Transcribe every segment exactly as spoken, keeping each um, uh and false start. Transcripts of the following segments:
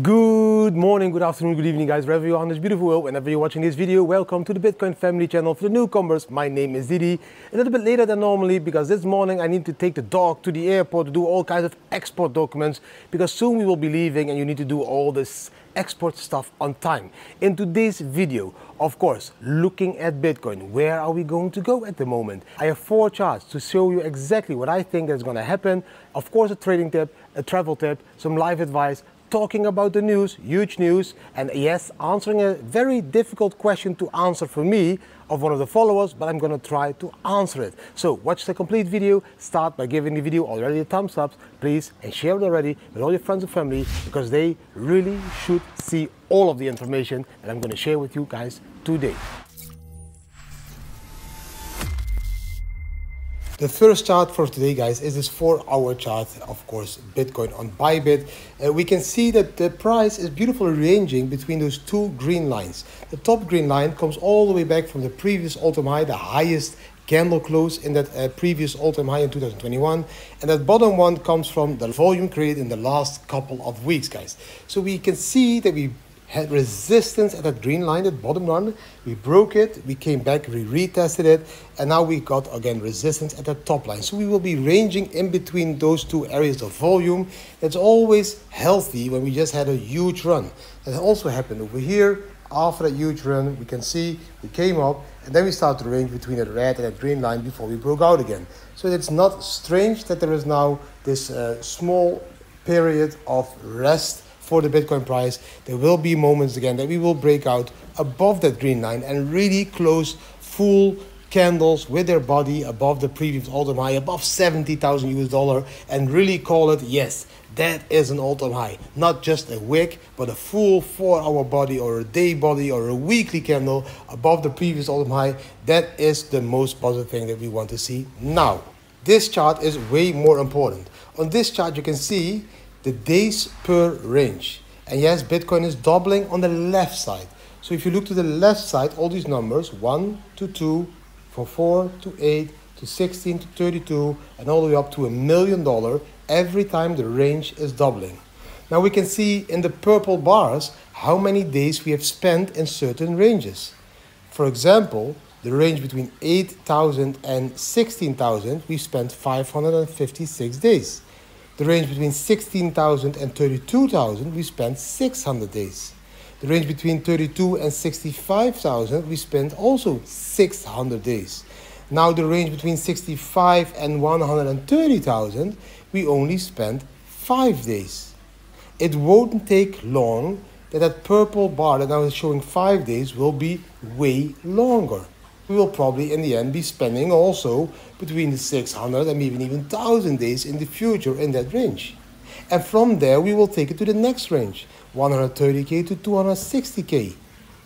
Good morning, good afternoon, good evening, guys, wherever you are in this beautiful world. Whenever you're watching this video, welcome to the Bitcoin Family Channel. For the newcomers, my name is Didi. A little bit later than normally because this morning I need to take the dog to the airport to do all kinds of export documents because soon we will be leaving and you need to do all this export stuff on time. In today's video, of course, looking at Bitcoin, where are we going to go at the moment? I have four charts to show you exactly what I think is going to happen. Of course, a trading tip, a travel tip, some life advice, talking about the news, huge news, and yes, answering a very difficult question to answer for me of one of the followers, but I'm gonna try to answer it. So watch the complete video, start by giving the video already a thumbs up, please, and share it already with all your friends and family, because they really should see all of the information that I'm gonna share with you guys today. The first chart for today, guys, is this four hour chart, of course, Bitcoin on Bybit. Uh, we can see that the price is beautifully ranging between those two green lines. The top green line comes all the way back from the previous all-time high, the highest candle close in that uh, previous all-time high in two thousand twenty-one, and that bottom one comes from the volume created in the last couple of weeks, guys. So we can see that we had resistance at that green line, that bottom one. We broke it, we came back, we retested it, and now we got again resistance at the top line. So we will be ranging in between those two areas of volume. That's always healthy when we just had a huge run. That also happened over here. After that huge run, we can see we came up, and then we started to range between that red and that green line before we broke out again. So it's not strange that there is now this uh, small period of rest for the Bitcoin price. There will be moments again that we will break out above that green line and really close full candles with their body above the previous all-time high, above seventy thousand U S dollar, and really call it, yes, that is an all-time high. Not just a wick, but a full four hour body or a day body or a weekly candle above the previous all-time high. That is the most positive thing that we want to see now. This chart is way more important. On this chart, you can see the days per range. And yes, Bitcoin is doubling on the left side. So if you look to the left side, all these numbers, one to two, from four to eight, to sixteen, to thirty-two, and all the way up to a million dollar, every time the range is doubling. Now we can see in the purple bars how many days we have spent in certain ranges. For example, the range between eight thousand and sixteen thousand, we spent five hundred fifty-six days. The range between sixteen thousand and thirty-two thousand, we spent six hundred days. The range between thirty-two and sixty-five thousand, we spent also six hundred days. Now the range between sixty-five and one hundred thirty thousand, we only spent five days. It won't take long that that purple bar that now is showing five days will be way longer. We will probably in the end be spending also between the six hundred and even even one thousand days in the future in that range. And from there we will take it to the next range, one hundred thirty K to two hundred sixty K.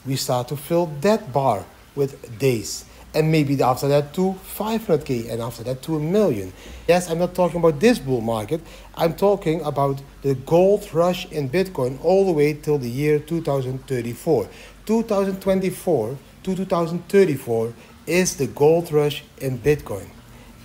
We start to fill that bar with days. And maybe after that to five hundred K and after that to a million. Yes, I'm not talking about this bull market. I'm talking about the gold rush in Bitcoin all the way till the year two thousand thirty-four. two thousand twenty-four to two thousand thirty-four is the gold rush in Bitcoin.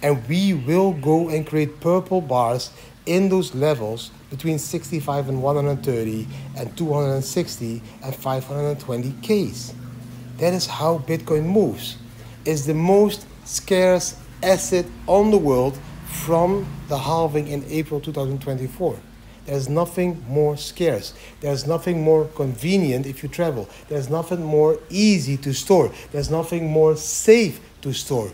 And we will go and create purple bars in those levels between sixty-five and one hundred thirty and two hundred sixty and five hundred twenty Ks. That is how Bitcoin moves. It's the most scarce asset on the world from the halving in April two thousand twenty-four. There's nothing more scarce. There's nothing more convenient if you travel. There's nothing more easy to store. There's nothing more safe to store.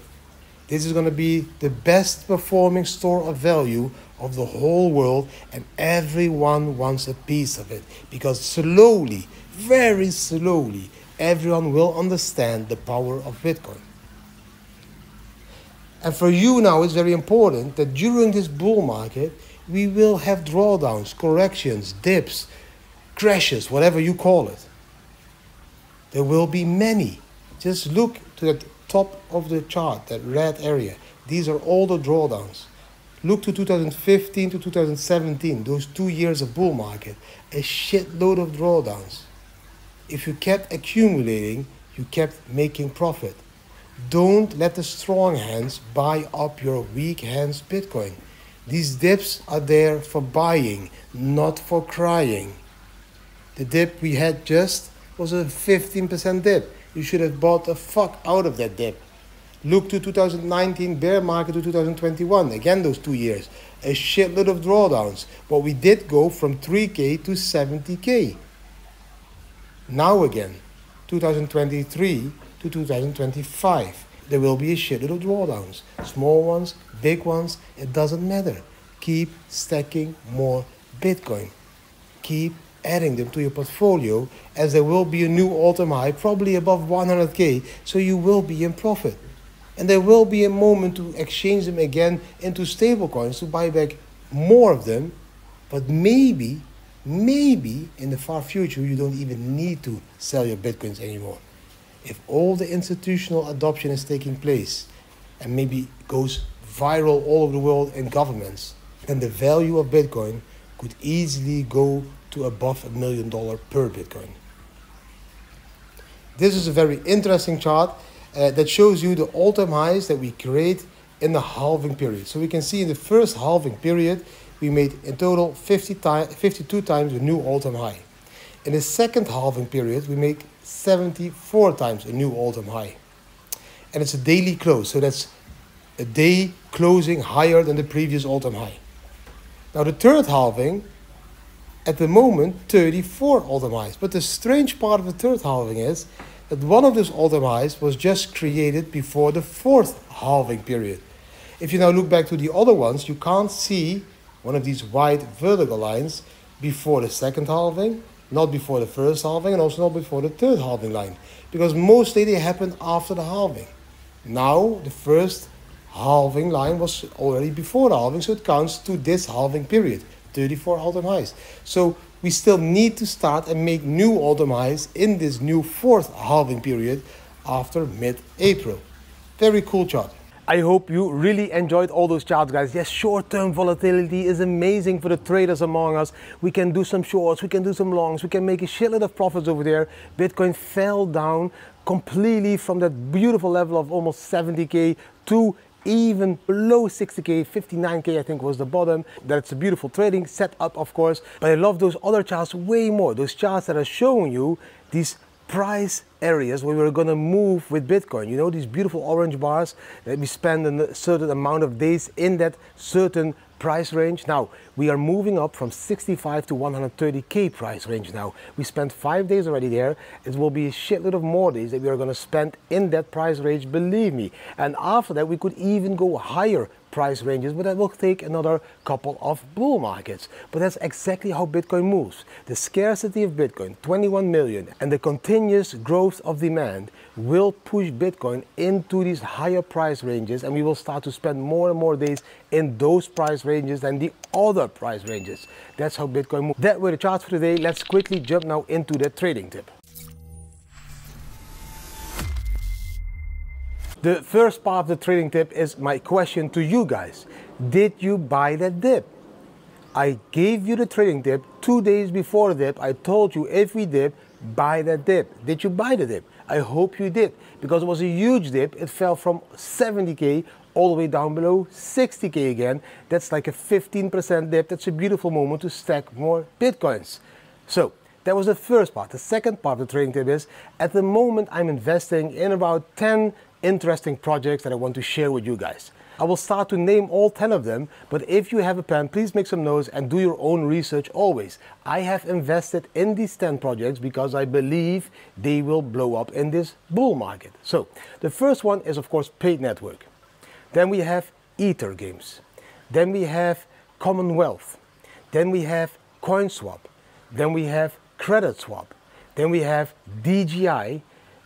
This is going to be the best performing store of value of the whole world, and everyone wants a piece of it because slowly, very slowly, everyone will understand the power of Bitcoin. And for you now, it's very important that during this bull market, we will have drawdowns, corrections, dips, crashes, whatever you call it. There will be many. Just look to the top of the chart, that red area. These are all the drawdowns. Look to two thousand fifteen to two thousand seventeen, those two years of bull market, a shitload of drawdowns. If you kept accumulating, you kept making profit. Don't let the strong hands buy up your weak hands Bitcoin. These dips are there for buying, not for crying. The dip we had just was a fifteen percent dip. You should have bought the fuck out of that dip. Look to two thousand nineteen bear market to two thousand twenty-one. Again, those two years. A shitload of drawdowns. But we did go from three K to seventy K. Now again, two thousand twenty-three to two thousand twenty-five. There will be a shitload of drawdowns. Small ones, big ones, it doesn't matter. Keep stacking more Bitcoin. Keep adding them to your portfolio, as there will be a new all-time high, probably above one hundred K, so you will be in profit. And there will be a moment to exchange them again into stable coins to buy back more of them, but maybe, maybe in the far future, you don't even need to sell your Bitcoins anymore. If all the institutional adoption is taking place and maybe goes viral all over the world in governments, then the value of Bitcoin could easily go to above a million dollars per Bitcoin. This is a very interesting chart uh, that shows you the all-time highs that we create in the halving period. So we can see in the first halving period, we made in total fifty-two times a new all-time high. In the second halving period, we make seventy-four times a new all-time high. And it's a daily close, so that's a day closing higher than the previous all-time high. Now the third halving, at the moment, thirty-four all-time highs. But the strange part of the third halving is that one of those all-time highs was just created before the fourth halving period. If you now look back to the other ones, you can't see one of these white vertical lines before the second halving, not before the first halving, and also not before the third halving line, because mostly they happened after the halving. Now, the first halving line was already before the halving, so it counts to this halving period, thirty-four all-time highs. So we still need to start and make new all-time highs in this new fourth halving period after mid-April. Very cool chart. I hope you really enjoyed all those charts, guys. Yes, short-term volatility is amazing for the traders among us. We can do some shorts, we can do some longs, we can make a shitload of profits over there. Bitcoin fell down completely from that beautiful level of almost seventy K to even below sixty K, fifty-nine K I think was the bottom. That's a beautiful trading setup, of course. But I love those other charts way more. Those charts that are showing you these price areas where we're gonna move with Bitcoin. You know, these beautiful orange bars that we spend a certain amount of days in that certain price range. Now, we are moving up from sixty-five to one hundred thirty K price range now. We spent five days already there. It will be a shitload of more days that we are gonna spend in that price range, believe me. And after that, we could even go higher price ranges, but that will take another couple of bull markets. But that's exactly how Bitcoin moves. The scarcity of Bitcoin, twenty-one million, and the continuous growth of demand will push Bitcoin into these higher price ranges, and we will start to spend more and more days in those price ranges than the other price ranges. That's how Bitcoin moves. That were the charts for today. Let's quickly jump now into the trading tip. The first part of the trading tip is my question to you guys. Did you buy that dip? I gave you the trading tip two days before the dip. I told you if we dip, buy that dip. Did you buy the dip? I hope you did, because it was a huge dip. It fell from seventy K all the way down below sixty K again. That's like a fifteen percent dip. That's a beautiful moment to stack more Bitcoins. So that was the first part. The second part of the trading tip is, at the moment I'm investing in about ten interesting projects that I want to share with you guys. I will start to name all ten of them, but if you have a pen, please make some notes and do your own research always. I have invested in these ten projects because I believe they will blow up in this bull market. So the first one is of course Paid Network. Then we have Ether Games. Then we have Commonwealth. Then we have CoinSwap. Then we have CreditSwap. Then we have D G I.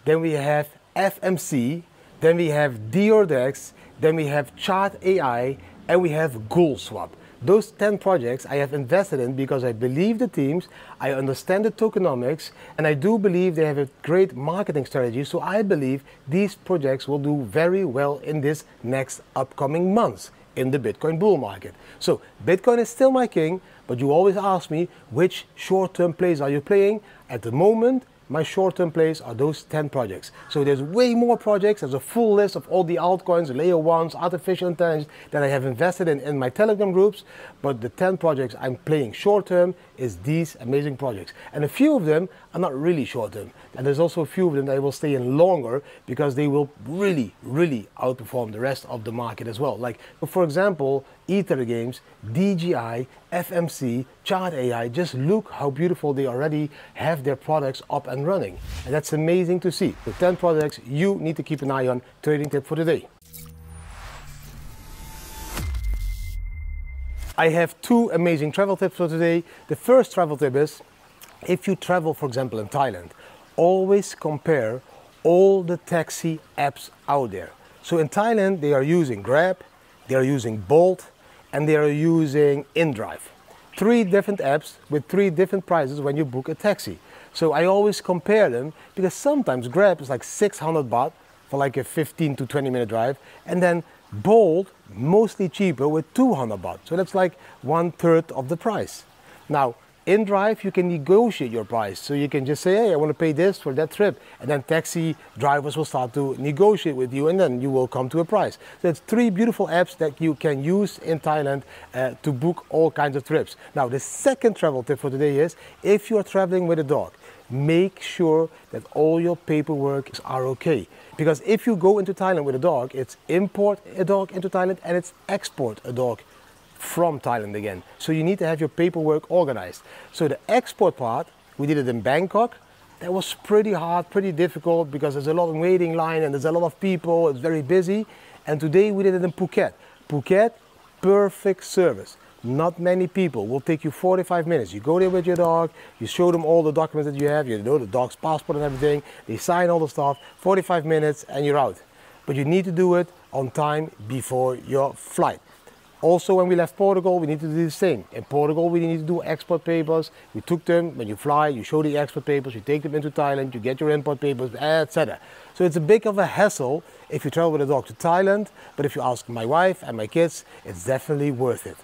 Then we have F M C. Then we have DiorDex, then we have Chart A I, and we have GoalSwap. Those ten projects I have invested in because I believe the teams, I understand the tokenomics, and I do believe they have a great marketing strategy, so I believe these projects will do very well in this next upcoming months in the Bitcoin bull market. So Bitcoin is still my king, but you always ask me which short-term plays are you playing? At the moment, my short-term plays are those ten projects. So there's way more projects. There's a full list of all the altcoins, layer ones, artificial intelligence that I have invested in in my Telegram groups. But the ten projects I'm playing short-term is these amazing projects. And a few of them are not really short-term. And there's also a few of them that I will stay in longer because they will really, really outperform the rest of the market as well. Like, for example, Ether Games, D G I, F M C, Chart A I, just look how beautiful they already have their products up and running. And that's amazing to see. The ten products you need to keep an eye on. Trading tip for today. I have two amazing travel tips for today. The first travel tip is, if you travel, for example, in Thailand, always compare all the taxi apps out there. So in Thailand, they are using Grab, they are using Bolt, and they are using InDrive. Three different apps with three different prices when you book a taxi. So I always compare them because sometimes Grab is like six hundred baht for like a fifteen to twenty minute drive, and then Bolt, mostly cheaper, with two hundred baht. So that's like one third of the price. Now, InDrive, you can negotiate your price. So you can just say, hey, I want to pay this for that trip. And then taxi drivers will start to negotiate with you, and then you will come to a price. So it's three beautiful apps that you can use in Thailand uh, to book all kinds of trips. Now, the second travel tip for today is, if you are traveling with a dog, make sure that all your paperwork are okay. Because if you go into Thailand with a dog, it's import a dog into Thailand and it's export a dog from Thailand again. So you need to have your paperwork organized. So the export part, we did it in Bangkok. That was pretty hard, pretty difficult, because there's a lot of waiting line and there's a lot of people, it's very busy. And today we did it in Phuket. Phuket, perfect service. Not many people. Will take you forty-five minutes. You go there with your dog, you show them all the documents that you have, you know, the dog's passport and everything, they sign all the stuff, forty-five minutes and you're out. But you need to do it on time before your flight. Also, when we left Portugal, we need to do the same. In Portugal, we need to do export papers. We took them, when you fly, you show the export papers, you take them into Thailand, you get your import papers, et cetera. So it's a bit of a hassle if you travel with a dog to Thailand, but if you ask my wife and my kids, it's definitely worth it.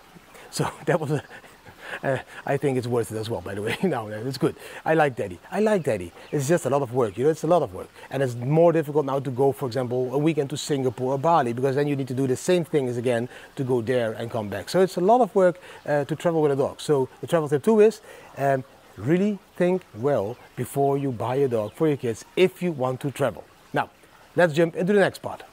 So that was a, uh, I think it's worth it as well, by the way. No, no, it's good. I like Daddy. I like Daddy. It's just a lot of work, you know, it's a lot of work. And it's more difficult now to go, for example, a weekend to Singapore or Bali, because then you need to do the same things again to go there and come back. So it's a lot of work uh, to travel with a dog. So the travel tip two is, um, really think well before you buy a dog for your kids if you want to travel. Now, let's jump into the next part.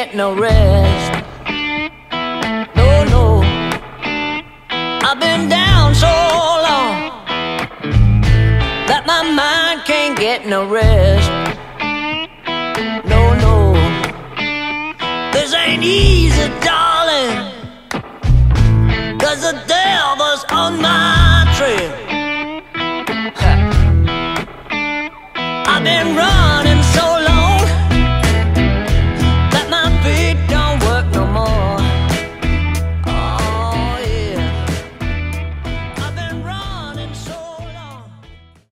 Get no rest. No, no. I've been down so long that my mind can't get no rest. No, no. This ain't easy, darling, 'cause the devil's on my trail. I've been running.